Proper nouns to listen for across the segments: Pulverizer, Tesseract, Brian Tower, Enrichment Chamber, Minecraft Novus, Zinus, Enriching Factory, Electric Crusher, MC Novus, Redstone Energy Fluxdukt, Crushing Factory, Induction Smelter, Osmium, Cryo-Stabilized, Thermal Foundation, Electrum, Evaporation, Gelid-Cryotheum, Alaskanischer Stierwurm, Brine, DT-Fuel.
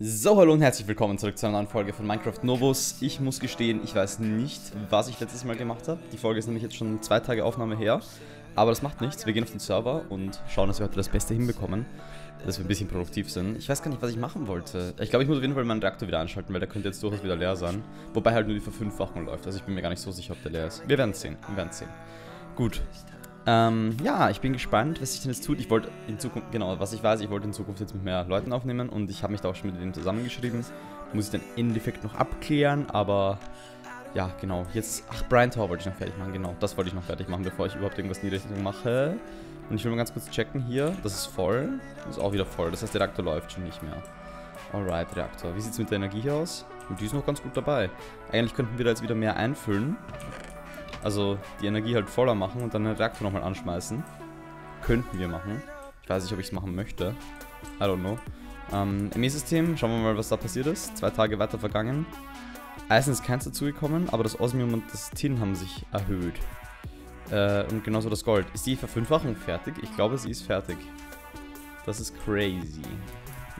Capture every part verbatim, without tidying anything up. So, hallo und herzlich willkommen zurück zu einer neuen Folge von Minecraft Novus. Ich muss gestehen, ich weiß nicht, was ich letztes Mal gemacht habe. Die Folge ist nämlich jetzt schon zwei Tage Aufnahme her. Aber das macht nichts, wir gehen auf den Server und schauen, dass wir heute das Beste hinbekommen. Dass wir ein bisschen produktiv sind. Ich weiß gar nicht, was ich machen wollte. Ich glaube, ich muss auf jeden Fall meinen Reaktor wieder anschalten, weil der könnte jetzt durchaus wieder leer sein. Wobei halt nur die Verfünffachung läuft, also ich bin mir gar nicht so sicher, ob der leer ist. Wir werden es sehen, wir werden es sehen. Gut. Ähm, ja, ich bin gespannt, was sich denn jetzt tut. Ich wollte in Zukunft, genau, was ich weiß, ich wollte in Zukunft jetzt mit mehr Leuten aufnehmen und ich habe mich da auch schon mit denen zusammengeschrieben. Muss ich dann im Endeffekt noch abklären, aber ja, genau. Jetzt, ach, Brian Tower wollte ich noch fertig machen, genau. Das wollte ich noch fertig machen, bevor ich überhaupt irgendwas in die Richtung mache. Und ich will mal ganz kurz checken hier. Das ist voll. Das ist auch wieder voll. Das heißt, der Reaktor läuft schon nicht mehr. Alright, Reaktor. Wie sieht es mit der Energie hier aus? Und die ist noch ganz gut dabei. Eigentlich könnten wir da jetzt wieder mehr einfüllen. Also die Energie halt voller machen und dann den Reaktor nochmal anschmeißen. Könnten wir machen. Ich weiß nicht, ob ich es machen möchte. I don't know. Ähm, M E-System, schauen wir mal, was da passiert ist. Zwei Tage weiter vergangen. Eisen ist keins dazugekommen, aber das Osmium und das Tin haben sich erhöht. Äh, und genauso das Gold. Ist die Verfünffachung fertig? Ich glaube, sie ist fertig. Das ist crazy.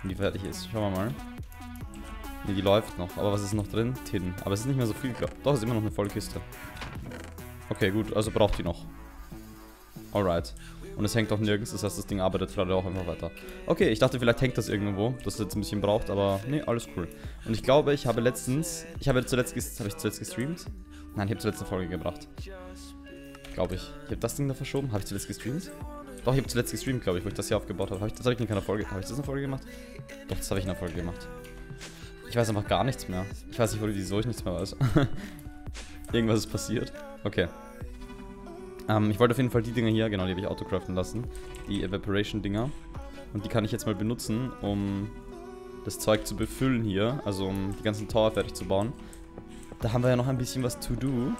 Wenn die fertig ist, schauen wir mal. Ne, die läuft noch. Aber was ist noch drin? Tin. Aber es ist nicht mehr so viel, glaube ich. Doch, es ist immer noch eine volle Kiste. Okay, gut, also braucht die noch. Alright. Und es hängt auch nirgends, das heißt, das Ding arbeitet gerade auch einfach weiter. Okay, ich dachte, vielleicht hängt das irgendwo, dass es jetzt ein bisschen braucht, aber nee, alles cool. Und ich glaube, ich habe letztens, ich habe zuletzt, habe ich zuletzt gestreamt? Nein, ich habe zuletzt eine Folge gebracht. Glaube ich. Ich habe das Ding da verschoben, habe ich zuletzt gestreamt? Doch, ich habe zuletzt gestreamt, glaube ich, wo ich das hier aufgebaut habe. Hab ich, das habe ich in keiner Folge, habe ich das in einer Folge gemacht? Doch, das habe ich in einer Folge gemacht. Ich weiß einfach gar nichts mehr. Ich weiß nicht, wieso ich nichts mehr weiß. Irgendwas ist passiert. Okay. Ähm, ich wollte auf jeden Fall die Dinger hier, genau, die habe ich autocraften lassen. Die Evaporation-Dinger. Und die kann ich jetzt mal benutzen, um das Zeug zu befüllen hier. Also um die ganzen Tower fertig zu bauen. Da haben wir ja noch ein bisschen was to do.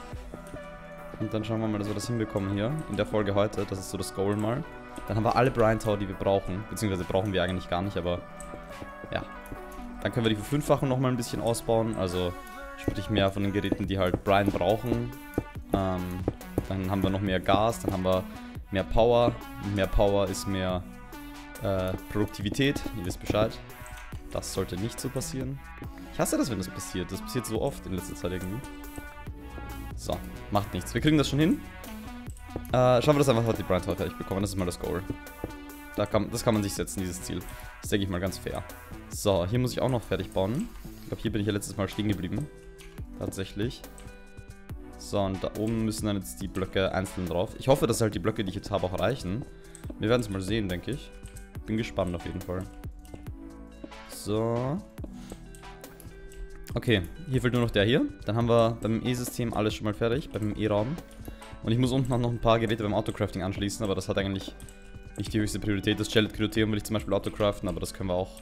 Und dann schauen wir mal, dass wir das hinbekommen hier. In der Folge heute, das ist so das Goal mal. Dann haben wir alle Brine Tower, die wir brauchen. Beziehungsweise brauchen wir eigentlich gar nicht, aber ja. Dann können wir die Verfünffachung nochmal ein bisschen ausbauen. Also sprich mehr von den Geräten, die halt Brine brauchen. Ähm, dann haben wir noch mehr Gas, dann haben wir mehr Power. Mehr Power ist mehr äh, Produktivität, ihr wisst Bescheid. Das sollte nicht so passieren. Ich hasse das, wenn das passiert. Das passiert so oft in letzter Zeit irgendwie. So, macht nichts. Wir kriegen das schon hin. Äh, schauen wir das einfach, was die Brine Tower fertig bekommen. Das ist mal das Goal. Da kann, das kann man sich setzen, dieses Ziel. Das denke ich mal ganz fair. So, hier muss ich auch noch fertig bauen. Ich glaube, hier bin ich ja letztes Mal stehen geblieben. Tatsächlich. So, und da oben müssen dann jetzt die Blöcke einzeln drauf. Ich hoffe, dass halt die Blöcke, die ich jetzt habe, auch reichen. Wir werden es mal sehen, denke ich. Bin gespannt auf jeden Fall. So. Okay, hier fehlt nur noch der hier. Dann haben wir beim E-System alles schon mal fertig, beim E-Raum. Und ich muss unten auch noch ein paar Geräte beim Autocrafting anschließen, aber das hat eigentlich nicht die höchste Priorität. Das Gelid-Cryotheum will ich zum Beispiel autocraften, aber das können wir auch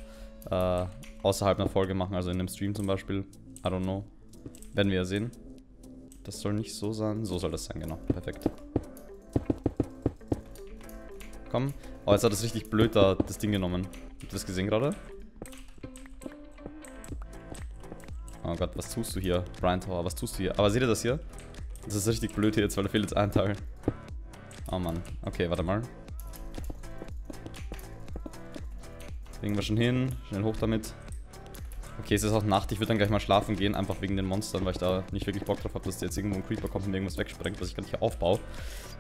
äh, außerhalb einer Folge machen, also in einem Stream zum Beispiel. I don't know. Werden wir ja sehen. Das soll nicht so sein. So soll das sein, genau. Perfekt. Komm. Oh, jetzt hat das richtig blöd da das Ding genommen. Habt ihr das gesehen gerade? Oh Gott, was tust du hier? Brian Tower, was tust du hier? Aber seht ihr das hier? Das ist richtig blöd hier jetzt, weil da fehlt jetzt ein Teil. Oh Mann. Okay, warte mal. Legen wir schon hin. Schnell hoch damit. Okay, es ist auch Nacht, ich würde dann gleich mal schlafen gehen, einfach wegen den Monstern, weil ich da nicht wirklich Bock drauf habe, dass jetzt irgendwo ein Creeper kommt und irgendwas wegsprengt, was ich gar nicht hier aufbaue.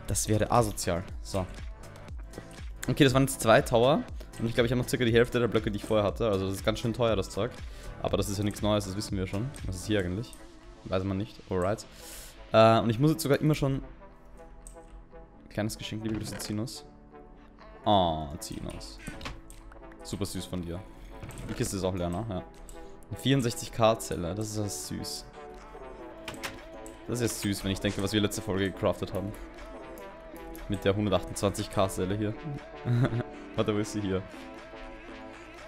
Das wäre asozial. So. Okay, das waren jetzt zwei Tower und ich glaube, ich habe noch circa die Hälfte der Blöcke, die ich vorher hatte. Also das ist ganz schön teuer, das Zeug. Aber das ist ja nichts Neues, das wissen wir schon. Was ist hier eigentlich? Weiß man nicht. Alright. Äh, und ich muss jetzt sogar immer schon... Kleines Geschenk, liebe Grüße, Zinus. Oh, Zinus. Super süß von dir. Die Kiste ist auch leer, ne? Ja. vierundsechzig K Zelle, das ist ja süß. Das ist ja süß, wenn ich denke, was wir letzte Folge gecraftet haben. Mit der hundertachtundzwanzig K Zelle hier. Warte, wo ist sie hier?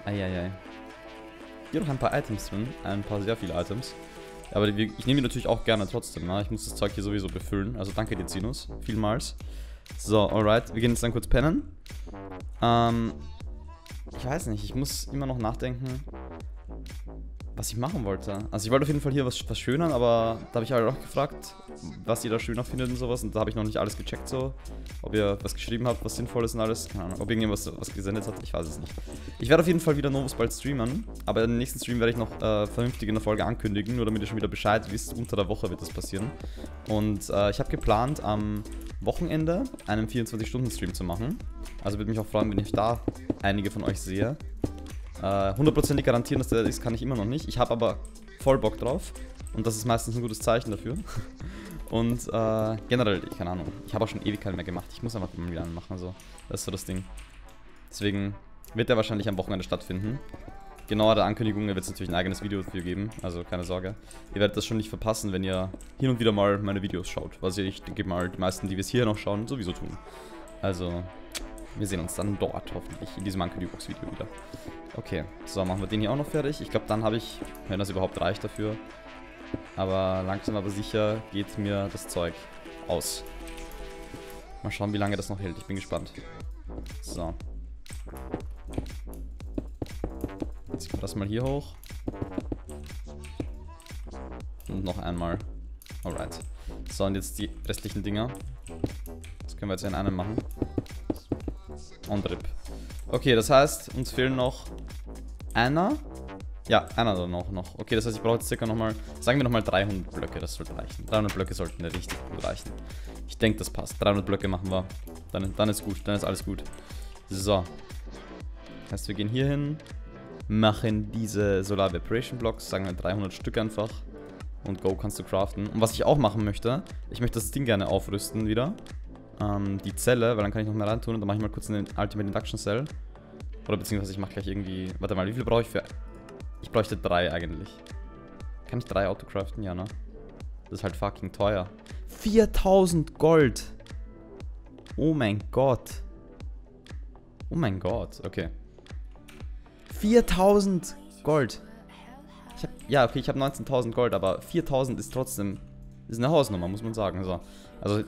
Eieiei. Hier noch ein paar Items drin, ein paar sehr viele Items. Aber die, ich nehme die natürlich auch gerne trotzdem, ne? Ich muss das Zeug hier sowieso befüllen. Also danke dir, Zinus, vielmals. So, alright, wir gehen jetzt dann kurz pennen. Ähm, ich weiß nicht, ich muss immer noch nachdenken. was ich machen wollte. Also ich wollte auf jeden Fall hier was, was schönern, aber da habe ich alle auch gefragt, was ihr da schöner findet und sowas. Und da habe ich noch nicht alles gecheckt so. Ob ihr was geschrieben habt, was Sinnvolles und alles. Keine Ahnung, ob irgendjemand was, was gesendet hat, ich weiß es nicht. Ich werde auf jeden Fall wieder Novus bald streamen. Aber im nächsten Stream werde ich noch äh, vernünftig in der Folge ankündigen. Nur damit ihr schon wieder Bescheid wisst, unter der Woche wird das passieren. Und äh, ich habe geplant, am Wochenende einen vierundzwanzig-Stunden-Stream zu machen. Also würde mich auch freuen, wenn ich da einige von euch sehe. hundertprozentig garantieren, dass der ist, kann ich immer noch nicht. Ich habe aber voll Bock drauf und das ist meistens ein gutes Zeichen dafür. Und äh, generell, ich, keine Ahnung, ich habe auch schon ewig keinen mehr gemacht. Ich muss einfach mal wieder einen machen, so. Das ist so das Ding. Deswegen wird der wahrscheinlich am Wochenende stattfinden. Genauere Ankündigungen wird es natürlich ein eigenes Video dafür geben, also keine Sorge. Ihr werdet das schon nicht verpassen, wenn ihr hin und wieder mal meine Videos schaut. Was ich denke mal, die meisten, die wir es hier noch schauen, sowieso tun. Also, wir sehen uns dann dort hoffentlich, in diesem Ankündigungsvideo wieder. Okay, so, machen wir den hier auch noch fertig. Ich glaube, dann habe ich, wenn das überhaupt reicht dafür. Aber langsam aber sicher geht mir das Zeug aus. Mal schauen, wie lange das noch hält. Ich bin gespannt. So. Jetzt kommt das mal hier hoch. Und noch einmal. Alright. So, und jetzt die restlichen Dinger. Das können wir jetzt in einem machen. Und R I P. Okay, das heißt, uns fehlen noch einer. Ja, einer dann noch, noch. Okay, das heißt, ich brauche jetzt circa nochmal, sagen wir nochmal dreihundert Blöcke, das sollte reichen. dreihundert Blöcke sollten richtig gut reichen. Ich denke, das passt. dreihundert Blöcke machen wir. Dann, dann ist gut, dann ist alles gut. So. Das heißt, wir gehen hier hin, machen diese Solar Evaporation Blocks, sagen wir dreihundert Stück einfach. Und go, kannst du craften. Und was ich auch machen möchte, ich möchte das Ding gerne aufrüsten wieder. Die Zelle, weil dann kann ich noch mehr rein tun und dann mache ich mal kurz eine Ultimate Induction Cell. Oder beziehungsweise ich mache gleich irgendwie. Warte mal, wie viel brauche ich für. Ich bräuchte drei eigentlich. Kann ich drei autocraften? Ja, ne? Das ist halt fucking teuer. viertausend Gold! Oh mein Gott. Oh mein Gott, okay. viertausend Gold! Ich hab, ja, okay, ich habe neunzehntausend Gold, aber viertausend ist trotzdem. Ist eine Hausnummer, muss man sagen. So. Also.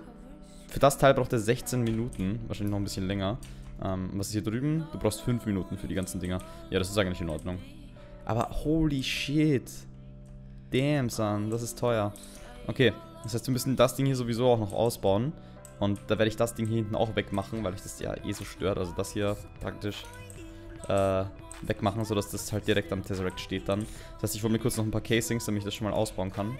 Für das Teil braucht er sechzehn Minuten, wahrscheinlich noch ein bisschen länger. Ähm, was ist hier drüben? Du brauchst fünf Minuten für die ganzen Dinger. Ja, das ist eigentlich in Ordnung. Aber holy shit. Damn, son, das ist teuer. Okay, das heißt, wir müssen das Ding hier sowieso auch noch ausbauen. Und da werde ich das Ding hier hinten auch wegmachen, weil ich das ja eh so stört. Also das hier praktisch äh, wegmachen, sodass das halt direkt am Tesseract steht dann. Das heißt, ich hole mir kurz noch ein paar Casings, damit ich das schon mal ausbauen kann.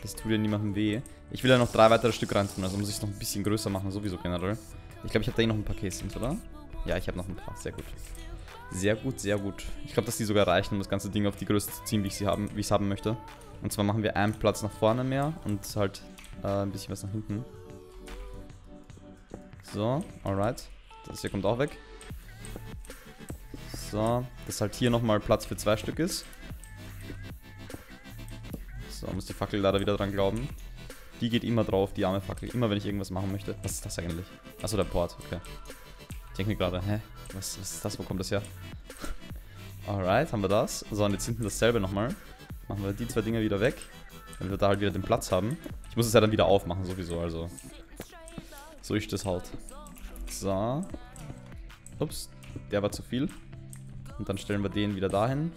Das tut ja niemandem weh. Ich will ja noch drei weitere Stück rein tun, also muss ich es noch ein bisschen größer machen, sowieso generell. Ich glaube, ich habe da eh noch ein paar Casings, oder? Ja, ich habe noch ein paar. Sehr gut. Sehr gut, sehr gut. Ich glaube, dass die sogar reichen, um das ganze Ding auf die Größe zu ziehen, wie ich sie haben, wie ich es haben möchte. Und zwar machen wir einen Platz nach vorne mehr und halt äh, ein bisschen was nach hinten. So, alright. Das hier kommt auch weg. So, dass halt hier nochmal Platz für zwei Stück ist. So, muss die Fackel leider wieder dran glauben. Die geht immer drauf, die arme Fackel. Immer wenn ich irgendwas machen möchte. Was ist das eigentlich? Achso, der Port, okay. Ich denke mir gerade, hä? Was, was ist das? Wo kommt das her? Alright, haben wir das. So, und jetzt hinten dasselbe nochmal. Machen wir die zwei Dinger wieder weg. Damit wir da halt wieder den Platz haben. Ich muss es ja dann wieder aufmachen, sowieso, also. So ist das halt. So. Ups, der war zu viel. Und dann stellen wir den wieder dahin.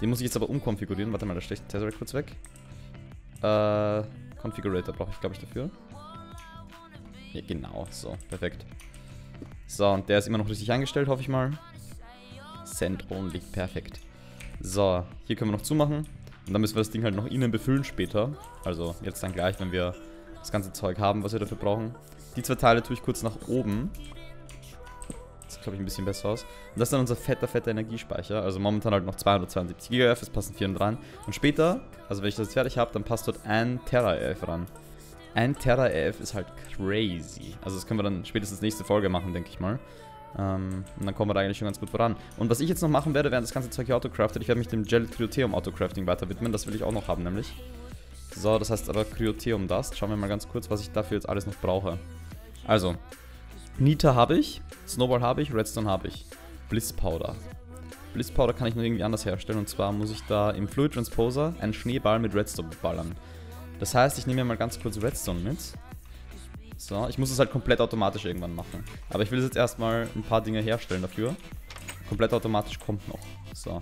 Den muss ich jetzt aber umkonfigurieren. Warte mal, da steckt Tesseract kurz weg. Äh, Configurator brauche ich, glaube ich, dafür. Ja, genau, so, perfekt. So, und der ist immer noch richtig eingestellt, hoffe ich mal. Send only, perfekt. So, hier können wir noch zumachen. Und dann müssen wir das Ding halt noch innen befüllen später. Also, jetzt dann gleich, wenn wir das ganze Zeug haben, was wir dafür brauchen. Die zwei Teile tue ich kurz nach oben. Das sieht, glaube ich, ein bisschen besser aus. Und das ist dann unser fetter, fetter Energiespeicher. Also momentan halt noch zweihundertzweiundsiebzig Gigabyte, es passen vierhundert rein. Und später, also wenn ich das jetzt fertig habe, dann passt dort ein Tera E F ran. Ein Tera E F ist halt crazy. Also das können wir dann spätestens nächste Folge machen, denke ich mal. Ähm, und dann kommen wir da eigentlich schon ganz gut voran. Und was ich jetzt noch machen werde, während das ganze Zeug hier autocraftet, ich werde mich dem Gelid-Cryotheum Autocrafting weiter widmen. Das will ich auch noch haben, nämlich. So, das heißt aber Cryotheum Dust. Schauen wir mal ganz kurz, was ich dafür jetzt alles noch brauche. Also. Nita habe ich, Snowball habe ich, Redstone habe ich, Bliss Powder. Bliss Powder kann ich nur irgendwie anders herstellen und zwar muss ich da im Fluid Transposer einen Schneeball mit Redstone ballern. Das heißt, ich nehme mir mal ganz kurz Redstone mit. So, ich muss es halt komplett automatisch irgendwann machen. Aber ich will jetzt erstmal ein paar Dinge herstellen dafür. Komplett automatisch kommt noch. So.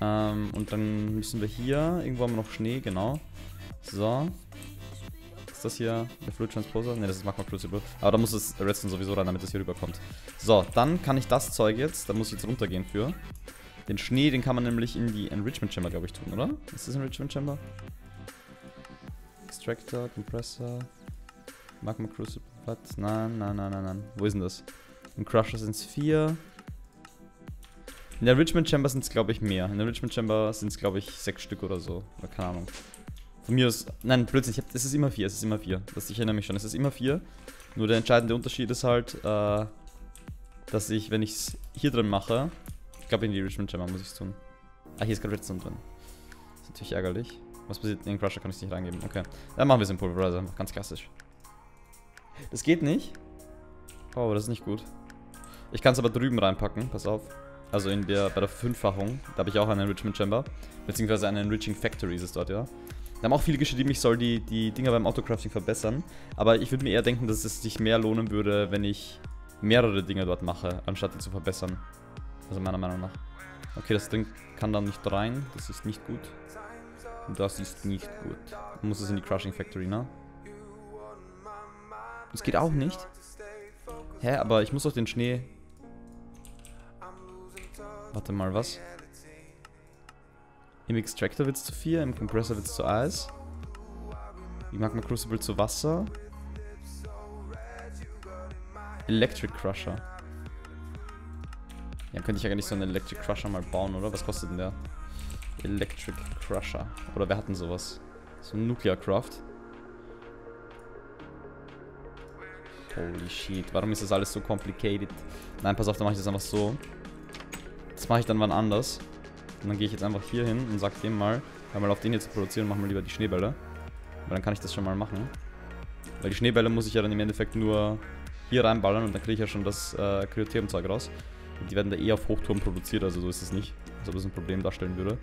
Ähm, und dann müssen wir hier, irgendwo haben wir noch Schnee, genau. So. Ist das hier der Fluid Transposer? Ne, das ist Magma Crucible. Aber da muss das Redstone sowieso rein, damit das hier rüberkommt. So, dann kann ich das Zeug jetzt, da muss ich jetzt runtergehen für. Den Schnee, den kann man nämlich in die Enrichment Chamber, glaube ich, tun, oder? Ist das Enrichment Chamber? Extractor, Compressor, Magma Crucible, was? Nein, nein, nein, nein, nein. Wo ist denn das? Im Crusher sind es vier. In der Enrichment Chamber sind es, glaube ich, mehr. In der Enrichment Chamber sind es, glaube ich, sechs Stück oder so. Oder keine Ahnung. Von mir aus. Nein, Blödsinn, ich hab, es ist immer vier, es ist immer vier. Das, ich erinnere mich schon, es ist immer vier. Nur der entscheidende Unterschied ist halt, äh, dass ich, wenn ich es hier drin mache, ich glaube in die Enrichment Chamber muss ich es tun. Ah, hier ist gerade Redstone drin. Das ist natürlich ärgerlich. Was passiert? In den Crusher kann ich es nicht reingeben. Okay. Dann machen wir es im Pulverizer. Ganz klassisch. Das geht nicht. Oh, das ist nicht gut. Ich kann es aber drüben reinpacken. Pass auf. Also in der, bei der Verfünffachung. Da habe ich auch eine Enrichment Chamber. Beziehungsweise eine Enriching Factory ist es dort, ja. Da haben auch viele geschrieben, ich soll die, die Dinger beim Autocrafting verbessern. Aber ich würde mir eher denken, dass es sich mehr lohnen würde, wenn ich mehrere Dinge dort mache, anstatt die zu verbessern. Also meiner Meinung nach. Okay, das Ding kann da nicht rein. Das ist nicht gut. Das ist nicht gut. Man muss es in die Crushing Factory, ne? Das geht auch nicht. Hä, aber ich muss doch den Schnee... Warte mal, was? Im Extractor wird es zu viel, im Compressor wird es zu Eis. Ich mag mal Crucible zu Wasser. Electric Crusher. Ja, könnte ich ja gar nicht so einen Electric Crusher mal bauen, oder? Was kostet denn der? Electric Crusher. Oder wer hat denn sowas? So ein Nuclear Craft. Holy shit, warum ist das alles so complicated? Nein, pass auf, dann mache ich das einfach so. Das mache ich dann wann anders. Und dann gehe ich jetzt einfach hier hin und sage dem mal, hör mal auf den hier zu produzieren, machen wir lieber die Schneebälle. Weil dann kann ich das schon mal machen. Weil die Schneebälle muss ich ja dann im Endeffekt nur hier reinballern und dann kriege ich ja schon das äh, Cryotheum-Zeug raus. Und die werden da eh auf Hochtouren produziert, also so ist es nicht. Als ob das ein Problem darstellen würde.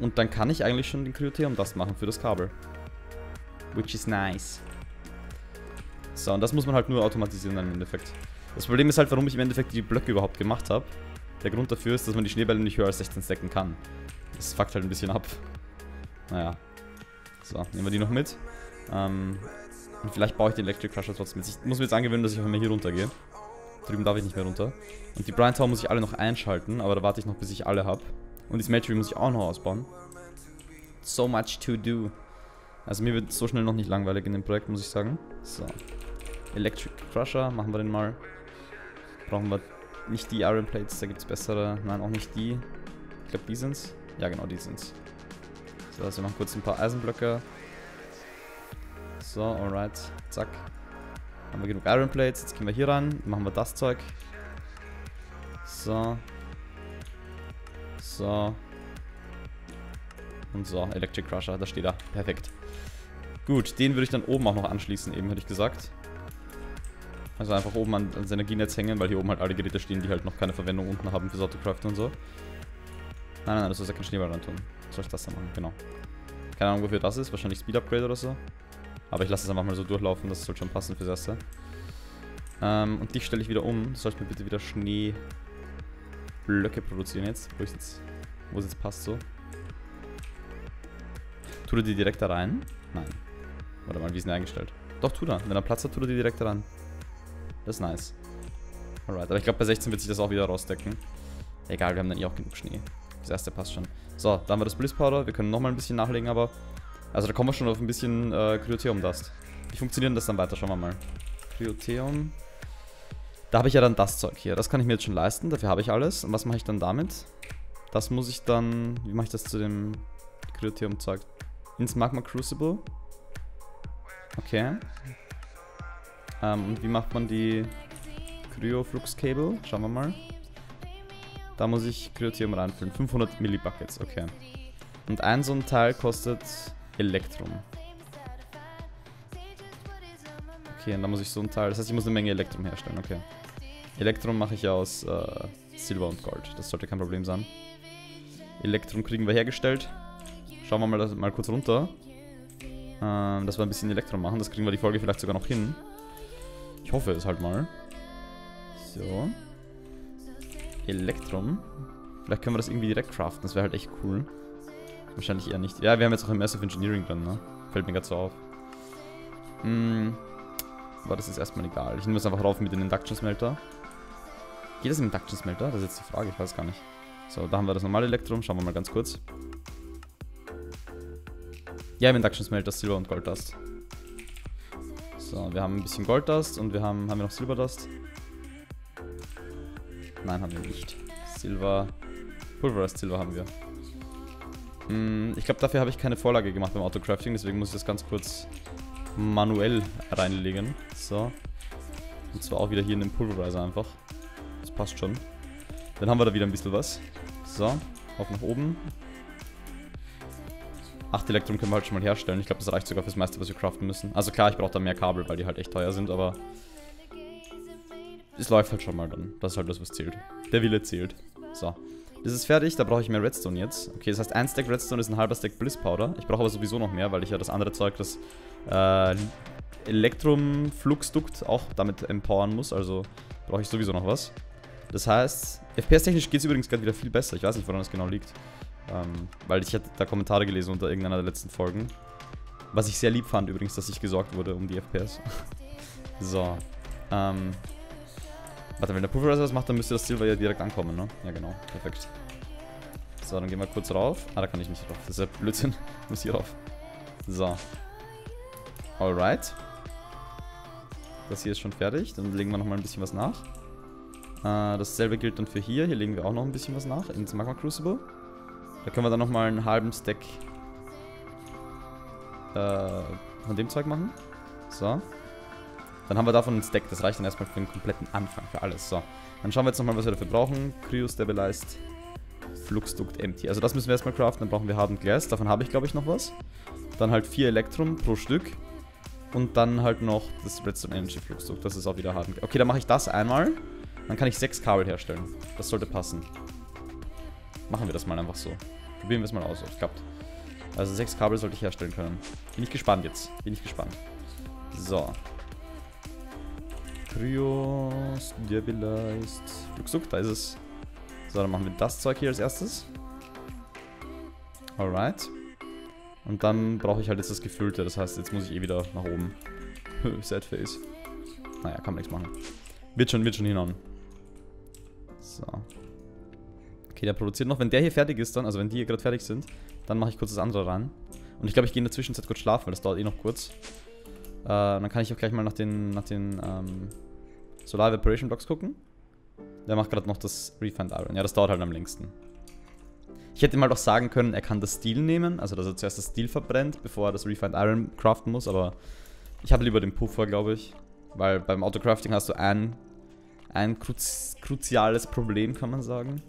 Und dann kann ich eigentlich schon den Cryotheum-Dust machen für das Kabel. Which is nice. So, und das muss man halt nur automatisieren dann im Endeffekt. Das Problem ist halt, warum ich im Endeffekt die Blöcke überhaupt gemacht habe. Der Grund dafür ist, dass man die Schneebälle nicht höher als sechzehn stacken kann. Das fuckt halt ein bisschen ab. Naja. So, nehmen wir die noch mit. Ähm, und vielleicht baue ich den Electric Crusher trotzdem mit. Ich muss mir jetzt angewöhnen, dass ich auf einmal hier runtergehe. Drüben darf ich nicht mehr runter. Und die Brian Tower muss ich alle noch einschalten, aber da warte ich noch, bis ich alle habe. Und die Smeltery muss ich auch noch ausbauen. So much to do. Also mir wird so schnell noch nicht langweilig in dem Projekt, muss ich sagen. So. Electric Crusher, machen wir den mal. Brauchen wir nicht die Iron Plates, da gibt es bessere. Nein, auch nicht die. Ich glaube, die sind's. Ja, genau, die sind's. So, also wir machen kurz ein paar Eisenblöcke. So, alright. Zack. Haben wir genug Iron Plates. Jetzt gehen wir hier rein. Machen wir das Zeug. So. So. Und so, Electric Crusher, da steht er. Perfekt. Gut, den würde ich dann oben auch noch anschließen, eben hätte ich gesagt. Also einfach oben an, an sein Energienetz hängen, weil hier oben halt alle Geräte stehen, die halt noch keine Verwendung unten haben fürs Autocraft und so. Nein, nein, nein, das soll ja kein Schneeball rein tun. Was soll ich das dann machen? Genau. Keine Ahnung, wofür das ist. Wahrscheinlich Speed Upgrade oder so. Aber ich lasse es einfach mal so durchlaufen, das soll schon passen fürs Erste. Ähm, und dich stelle ich wieder um. Soll ich mir bitte wieder Schneeblöcke produzieren jetzt? Wo es jetzt, wo es jetzt passt so. Tut er die direkt da rein? Nein. Warte mal, wie ist denn der eingestellt? Doch, tut er. Wenn er Platz hat, tut er die direkt da rein. Das ist nice. Alright, aber ich glaube bei sechzehn wird sich das auch wieder rausdecken. Egal, wir haben dann eh auch genug Schnee. Das erste passt schon. So, dann haben wir das Bliss Powder. Wir können nochmal ein bisschen nachlegen, aber... Also da kommen wir schon auf ein bisschen äh, Cryotheum-Dust. Wie funktioniert denn das dann weiter? Schauen wir mal. Cryotheum. Da habe ich ja dann das Zeug hier. Das kann ich mir jetzt schon leisten. Dafür habe ich alles. Und was mache ich dann damit? Das muss ich dann... Wie mache ich das zu dem Cryotheum-Zeug? Ins Magma Crucible. Okay. Ähm, und wie macht man die Cryo-Flux-Cable? Schauen wir mal. Da muss ich Cryotheum reinfüllen. fünfhundert Millibuckets, okay. Und ein so ein Teil kostet Elektrum. Okay, und da muss ich so ein Teil... Das heißt, ich muss eine Menge Elektrum herstellen, okay. Elektrum mache ich ja aus äh, Silber und Gold. Das sollte kein Problem sein. Elektrum kriegen wir hergestellt. Schauen wir mal, mal kurz runter. Ähm, dass wir ein bisschen Elektrum machen. Das kriegen wir die Folge vielleicht sogar noch hin. Ich hoffe es halt mal. So. Elektrum. Vielleicht können wir das irgendwie direkt craften, das wäre halt echt cool. Wahrscheinlich eher nicht. Ja, wir haben jetzt auch im Massive Engineering drin, ne? Fällt mir gerade so auf. Hm. Aber das ist erstmal egal. Ich nehme es einfach rauf mit den Induction Smelter. Geht das im Induction Smelter? Das ist jetzt die Frage, ich weiß gar nicht. So, da haben wir das normale Elektrum. Schauen wir mal ganz kurz. Ja, im Induction Smelter Silber und Gold Dust. So, wir haben ein bisschen Gold Dust und wir haben. Haben wir noch Silber Dust? Nein, haben wir nicht. Silber. Pulverized Silber haben wir. Hm, ich glaube, dafür habe ich keine Vorlage gemacht beim Autocrafting, deswegen muss ich das ganz kurz manuell reinlegen. So. Und zwar auch wieder hier in den Pulverizer einfach. Das passt schon. Dann haben wir da wieder ein bisschen was. So, auf nach oben. acht Elektrum können wir halt schon mal herstellen. Ich glaube, das reicht sogar fürs meiste, was wir craften müssen. Also klar, ich brauche da mehr Kabel, weil die halt echt teuer sind, aber es läuft halt schon mal dann. Das ist halt das, was zählt. Der Wille zählt. So. Das ist fertig, da brauche ich mehr Redstone jetzt. Okay, das heißt, ein Stack Redstone ist ein halber Stack Bliss Powder. Ich brauche aber sowieso noch mehr, weil ich ja das andere Zeug, das äh, Elektrum Fluxdukt, auch damit empowern muss. Also brauche ich sowieso noch was. Das heißt, F P S-technisch geht es übrigens gerade wieder viel besser. Ich weiß nicht, woran das genau liegt. Ähm, weil ich hatte da Kommentare gelesen unter irgendeiner der letzten Folgen. Was ich sehr lieb fand übrigens, dass ich gesorgt wurde um die F P S. So. Ähm... Warte, wenn der Pulverizer das macht, dann müsste das Silber ja direkt ankommen, ne? Ja, genau. Perfekt. So, dann gehen wir kurz rauf. Ah, da kann ich nicht rauf. Das ist ja Blödsinn. Ich muss hier rauf. So. Alright. Das hier ist schon fertig. Dann legen wir nochmal ein bisschen was nach. Äh, dasselbe gilt dann für hier. Hier legen wir auch noch ein bisschen was nach ins Magma Crucible. Da können wir dann nochmal einen halben Stack äh, von dem Zeug machen. So. Dann haben wir davon einen Stack, das reicht dann erstmal für den kompletten Anfang, für alles. So, dann schauen wir jetzt nochmal, was wir dafür brauchen. Cryo-Stabilized, Fluxdukt Empty. Also das müssen wir erstmal craften, dann brauchen wir Hardened Glass, davon habe ich glaube ich noch was. Dann halt vier Elektrum pro Stück. Und dann halt noch das Redstone Energy Fluxdukt, das ist auch wieder Hardened Glass. Okay, dann mache ich das einmal, dann kann ich sechs Kabel herstellen. Das sollte passen. Machen wir das mal einfach so. Probieren wir es mal aus, ob es klappt. Also sechs Kabel sollte ich herstellen können. Bin ich gespannt jetzt, bin ich gespannt. So. Cryo-Stabilized Fluxdukt, da ist es. So, dann machen wir das Zeug hier als erstes. Alright. Und dann brauche ich halt jetzt das Gefüllte, das heißt, jetzt muss ich eh wieder nach oben. Sad face. Naja, kann man nichts machen. Wird schon, wird schon hinhauen. So. Okay, der produziert noch. Wenn der hier fertig ist dann, also wenn die hier gerade fertig sind, dann mache ich kurz das andere ran. Und ich glaube, ich gehe in der Zwischenzeit kurz schlafen, weil das dauert eh noch kurz. Äh, dann kann ich auch gleich mal nach den, nach den, ähm... Solar Evaporation Blocks gucken. Der macht gerade noch das Refined Iron. Ja, das dauert halt am längsten. Ich hätte ihm halt auch sagen können, er kann das Steel nehmen. Also, dass er zuerst das Steel verbrennt, bevor er das Refined Iron craften muss. Aber ich habe lieber den Puffer, glaube ich. Weil beim Autocrafting hast du ein, ein kruz kruziales Problem, kann man sagen.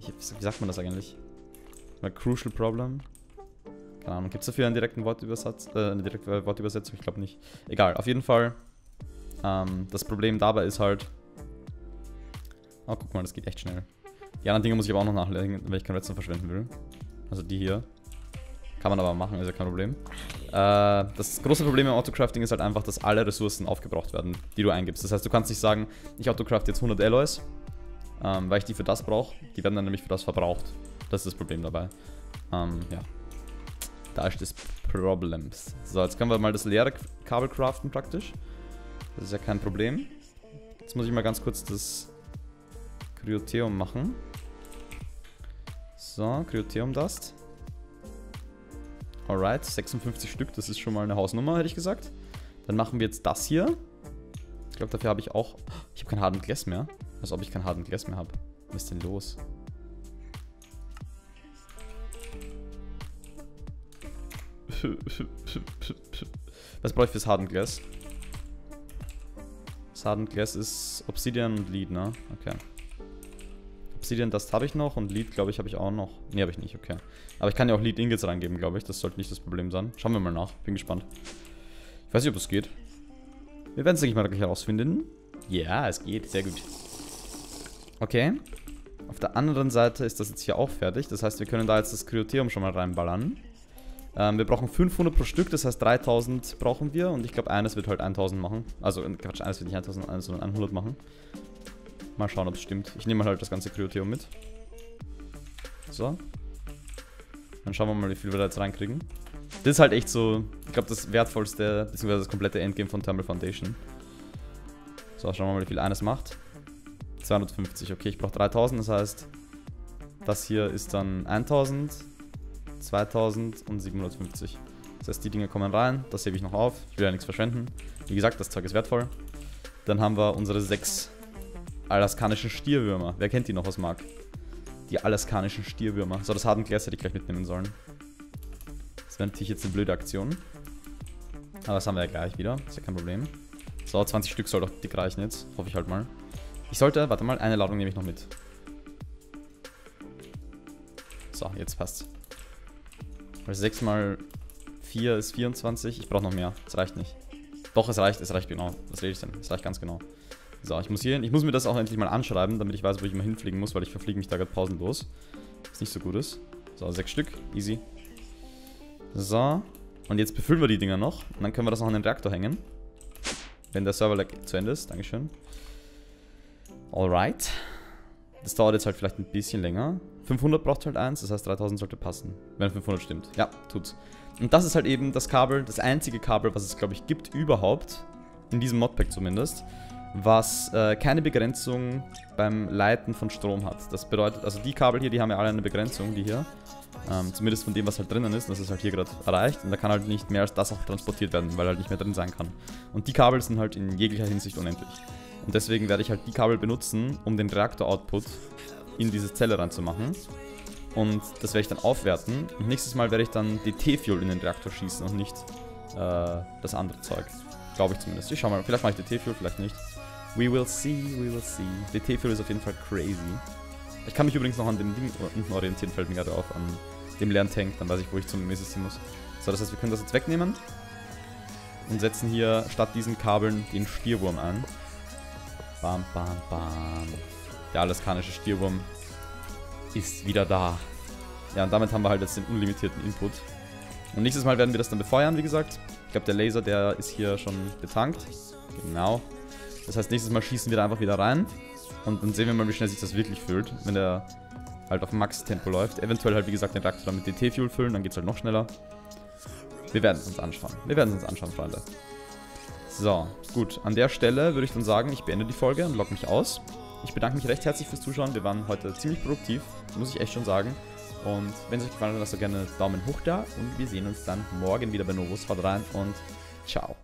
Ich, wie sagt man das eigentlich? Ein Crucial Problem. Keine Ahnung. Gibt es dafür einen direkten Wortübersatz? Äh, eine direkte Wortübersetzung? Ich glaube nicht. Egal, auf jeden Fall. Ähm, das Problem dabei ist halt... Oh, guck mal, das geht echt schnell. Die anderen Dinge muss ich aber auch noch nachlegen, wenn ich kein Redstone verschwenden will. Also die hier. Kann man aber machen, ist ja kein Problem. Äh, das große Problem im Autocrafting ist halt einfach, dass alle Ressourcen aufgebraucht werden, die du eingibst. Das heißt, du kannst nicht sagen, ich autocraft jetzt hundert Alloys, ähm, weil ich die für das brauche. Die werden dann nämlich für das verbraucht. Das ist das Problem dabei. Ähm, ja. Da ist das Problem. So, jetzt können wir mal das leere Kabel craften praktisch. Das ist ja kein Problem. Jetzt muss ich mal ganz kurz das Cryotheum machen. So, Cryotheum Dust. Alright, sechsundfünfzig Stück, das ist schon mal eine Hausnummer, hätte ich gesagt. Dann machen wir jetzt das hier. Ich glaube, dafür habe ich auch... Ich habe kein Hardened Glass mehr. Als ob ich kein Hardened Glass mehr habe. Was ist denn los? Was brauche ich fürs Hardened Glass? Hardened Glass ist Obsidian und Lead, ne? Okay. Obsidian, das habe ich noch und Lead, glaube ich, habe ich auch noch. Ne, habe ich nicht, okay. Aber ich kann ja auch Lead Ingots reingeben, glaube ich. Das sollte nicht das Problem sein. Schauen wir mal nach. Bin gespannt. Ich weiß nicht, ob es geht. Wir werden es, denke ich, mal gleich herausfinden. Ja, es geht. Sehr gut. Okay. Auf der anderen Seite ist das jetzt hier auch fertig. Das heißt, wir können da jetzt das Cryotheum schon mal reinballern. Ähm, wir brauchen fünfhundert pro Stück, das heißt dreitausend brauchen wir und ich glaube eines wird halt tausend machen. Also Quatsch, eines wird nicht tausend, sondern hundert machen. Mal schauen, ob es stimmt. Ich nehme halt das ganze Cryotheum mit. So. Dann schauen wir mal, wie viel wir da jetzt reinkriegen. Das ist halt echt so, ich glaube, das wertvollste, beziehungsweise das komplette Endgame von Thermal Foundation. So, schauen wir mal, wie viel eines macht. zweihundertfünfzig, okay, ich brauche dreitausend, das heißt, das hier ist dann tausend, zweitausend und siebenhundertfünfzig. Das heißt, die Dinge kommen rein, das hebe ich noch auf, ich will ja nichts verschwenden. Wie gesagt, das Zeug ist wertvoll. Dann haben wir unsere sechs alaskanischen Stierwürmer. Wer kennt die noch aus Mark? Die alaskanischen Stierwürmer. So, das Hardenglas hätte ich gleich mitnehmen sollen. Das wäre natürlich jetzt eine blöde Aktion. Aber das haben wir ja gleich wieder, ist ja kein Problem. So, zwanzig Stück soll doch dick reichen jetzt, hoffe ich halt mal. Ich sollte, warte mal, eine Ladung nehme ich noch mit. So, jetzt passt's. Weil sechs mal vier ist vierundzwanzig. Ich brauche noch mehr. Es reicht nicht. Doch, es reicht. Es reicht genau. Was rede ich denn? Es reicht ganz genau. So, ich muss hier hin. Ich muss mir das auch endlich mal anschreiben, damit ich weiß, wo ich immer hinfliegen muss, weil ich verfliege mich da gerade pausenlos. Was nicht so gut ist. So, sechs Stück. Easy. So. Und jetzt befüllen wir die Dinger noch. Und dann können wir das noch an den Reaktor hängen. Wenn der Server-Lag zu Ende ist. Dankeschön. Alright. Das dauert jetzt halt vielleicht ein bisschen länger. fünfhundert braucht halt eins, das heißt dreitausend sollte passen. Wenn fünfhundert stimmt. Ja, tut's. Und das ist halt eben das Kabel, das einzige Kabel, was es, glaube ich, gibt überhaupt, in diesem Modpack zumindest, was äh, keine Begrenzung beim Leiten von Strom hat. Das bedeutet, also die Kabel hier, die haben ja alle eine Begrenzung, die hier. Ähm, zumindest von dem, was halt drinnen ist, das ist halt hier gerade erreicht. Und da kann halt nicht mehr als das auch transportiert werden, weil halt nicht mehr drin sein kann. Und die Kabel sind halt in jeglicher Hinsicht unendlich. Und deswegen werde ich halt die Kabel benutzen, um den Reaktor-Output in diese Zelle reinzumachen. Und das werde ich dann aufwerten. Und nächstes Mal werde ich dann D T-Fuel in den Reaktor schießen und nicht äh, das andere Zeug. Glaube ich zumindest. Ich schau mal. Vielleicht mache ich D T-Fuel, vielleicht nicht. We will see, we will see. D T-Fuel ist auf jeden Fall crazy. Ich kann mich übrigens noch an dem Ding unten orientieren, fällt mir gerade auf, an dem leeren Tank. Dann weiß ich, wo ich zum M E-System muss. So, das heißt, wir können das jetzt wegnehmen. Und setzen hier statt diesen Kabeln den Stierwurm ein. Bam, bam, bam. Der alaskanische Stierwurm ist wieder da. Ja, und damit haben wir halt jetzt den unlimitierten Input. Und nächstes Mal werden wir das dann befeuern, wie gesagt. Ich glaube, der Laser, der ist hier schon betankt. Genau. Das heißt, nächstes Mal schießen wir da einfach wieder rein. Und dann sehen wir mal, wie schnell sich das wirklich füllt, wenn der halt auf Max-Tempo läuft. Eventuell halt, wie gesagt, den Reaktor mit D T-Fuel füllen, dann geht es halt noch schneller. Wir werden es uns anschauen. Wir werden es uns anschauen, Freunde. So, gut. An der Stelle würde ich dann sagen, ich beende die Folge und logge mich aus. Ich bedanke mich recht herzlich fürs Zuschauen. Wir waren heute ziemlich produktiv, muss ich echt schon sagen. Und wenn es euch gefallen hat, lasst doch gerne einen Daumen hoch da. Und wir sehen uns dann morgen wieder bei Novus. Haut rein und ciao.